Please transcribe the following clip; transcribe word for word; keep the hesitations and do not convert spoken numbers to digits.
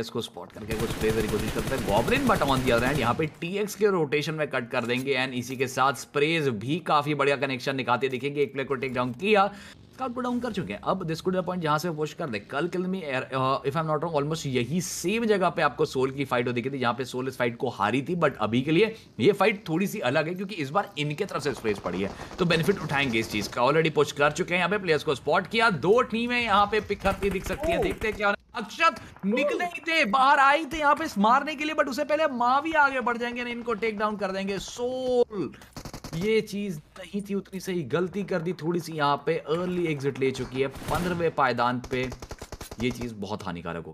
इसको स्पॉट करके कुछ पे की कोशिश करते हैं goblin, but on the other hand यहाँ पे टीएक्स के रोटेशन में कट कर देंगे एंड इसी के साथ स्प्रेज भी काफी बढ़िया कनेक्शन निकालते दिखेंगे। एक प्लेयर को टेक डाउन किया, काउंट डाउन कर चुके हैं। अब दिस कुड पॉइंट जहाँ से पुश कर दे। कल कल में if I am not wrong almost यही सेम जगह पे आपको सोल की फाइट हो दिखी थी, जहाँ पे सोल इस फाइट को हारी थी, बट अभी के लिए ये फाइट थोड़ी सी अलग है क्योंकि इस बार इनके तरफ से स्प्रेज पड़ी है, तो बेनिफिट उठाएंगे इस चीज का। ऑलरेडी पुश कर चुके हैं, यहाँ पे प्लेयर्स को स्पॉट किया, दो टीमें यहाँ पे पिक करती दिख सकती है। देखते हैं क्या अक्षत निकले ही थे, बाहर आए थे यहाँ पे मारने के लिए, बट उससे पहले मावी आगे बढ़ जाएंगे, इनको टेक डाउन कर देंगे। सोल ये चीज नहीं थी, उतनी सही गलती कर दी थोड़ी सी, यहाँ पे अर्ली एग्जिट ले चुकी है पंद्रहवें पायदान पे, ये चीज बहुत हानिकारक हो।